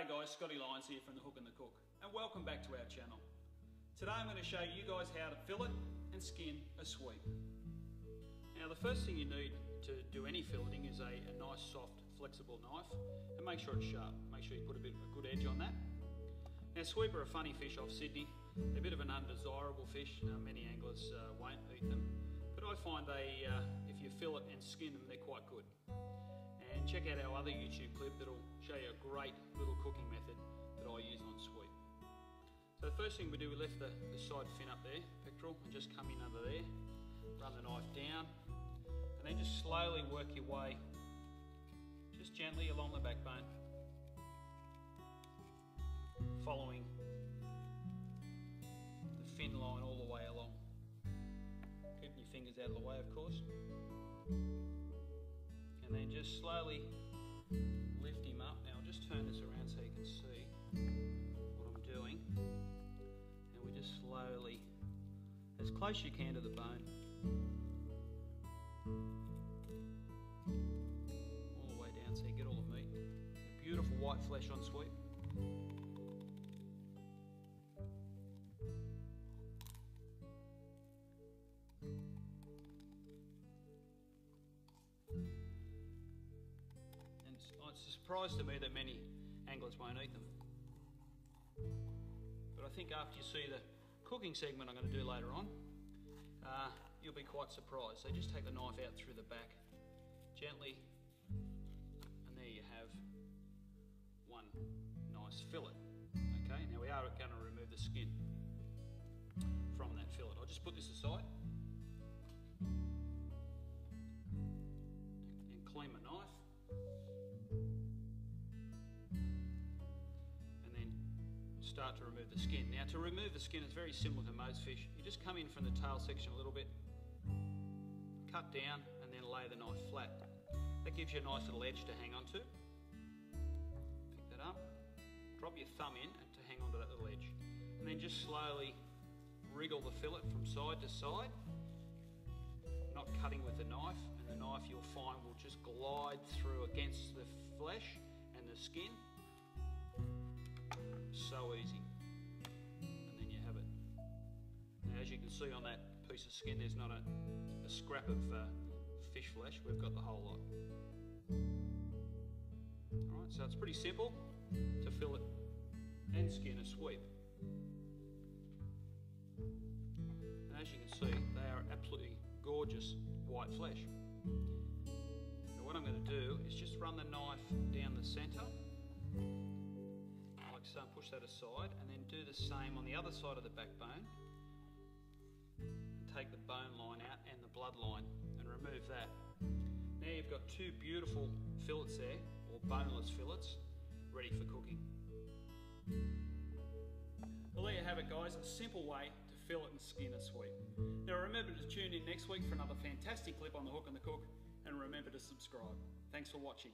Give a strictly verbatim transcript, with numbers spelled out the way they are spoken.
G'day guys, Scotty Lyons here from The Hook and the Cook, and welcome back to our channel. Today I'm going to show you guys how to fillet and skin a sweep. Now the first thing you need to do any filleting is a, a nice soft flexible knife, and make sure it's sharp. Make sure you put a bit of a good edge on that. Now sweep are a funny fish off Sydney. They're a bit of an undesirable fish. Now, many anglers uh, won't eat them, but I find they, uh, if you fillet and skin them, they're quite good. And check out our other YouTube clip that'll show you a great little cooking method that I use on sweep. So the first thing we do, we lift the, the side fin up there, pectoral, and just come in under there, run the knife down, and then just slowly work your way, just gently along the backbone, following the fin line all the way along, keeping your fingers out of the way of course. And then just slowly lift him up. Now I'll just turn this around so you can see what I'm doing. And we just slowly, as close as you can to the bone, all the way down so you get all the meat. The beautiful white flesh on sweep. It's a surprise to me that many anglers won't eat them. But I think after you see the cooking segment I'm going to do later on, uh, you'll be quite surprised. So just take the knife out through the back, gently, and there you have one nice fillet. Okay, now we are going to remove the skin from that fillet. I'll just put this aside and clean my knife. Start to remove the skin. Now to remove the skin, it's very similar to most fish. You just come in from the tail section a little bit, cut down, and then lay the knife flat. That gives you a nice little edge to hang on to. Pick that up, drop your thumb in and to hang on to that little edge. And then just slowly wriggle the fillet from side to side, not cutting with the knife, and the knife you'll find will just glide through against the flesh and the skin. So easy, and then you have it. Now as you can see on that piece of skin, there's not a, a scrap of uh, fish flesh, we've got the whole lot. Alright, so it's pretty simple to fillet and skin a sweep. And as you can see, they are absolutely gorgeous white flesh. Now what I'm going to do is just run the knife down the centre. So push that aside, and then do the same on the other side of the backbone, and take the bone line out and the blood line and remove that. Now you've got two beautiful fillets there, or boneless fillets, ready for cooking. Well, there you have it guys, a simple way to fillet and skin a sweep. Now remember to tune in next week for another fantastic clip on The Hook and the Cook, and remember to subscribe. Thanks for watching.